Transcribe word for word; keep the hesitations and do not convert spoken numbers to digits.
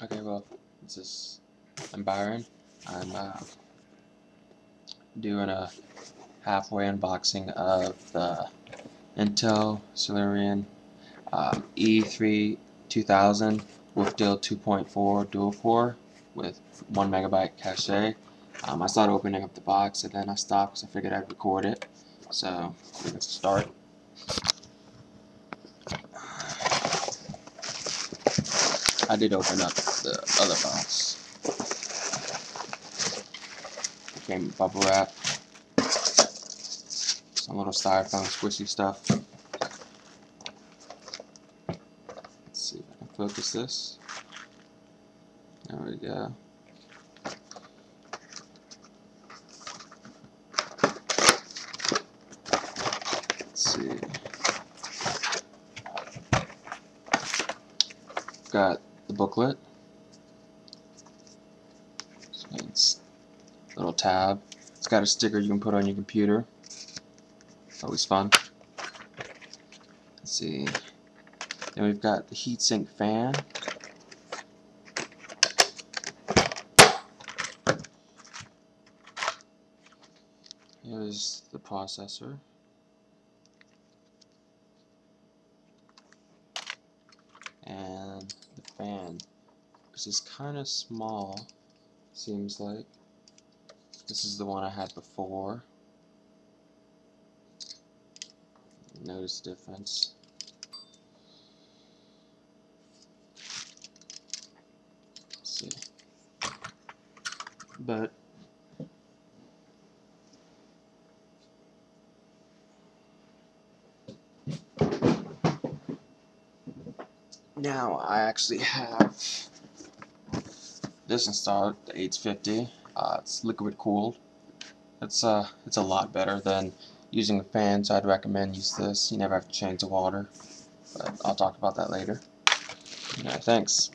Okay, well, this is I'm Byron. I'm uh, doing a halfway unboxing of the Intel Celeron uh, E three two thousand Wolfdale two point four dual core with one megabyte cache. Um, I started opening up the box and then I stopped because I figured I'd record it. So let's start. I did open up the other box. It came with bubble wrap, some little styrofoam squishy stuff. Let's see if I can focus this. There we go. Let's see. Got the booklet, it's a little tab, it's got a sticker you can put on your computer, always fun. Let's see, then we've got the heatsink fan, here's the processor. And the fan, which is kind of small, seems like. This is the one I had before. Notice the difference. Let's see. But now I actually have this installed, the H fifty. Uh, it's liquid cooled. It's uh, it's a lot better than using a fan, so I'd recommend use this. You never have to change the water, but I'll talk about that later. Yeah, thanks.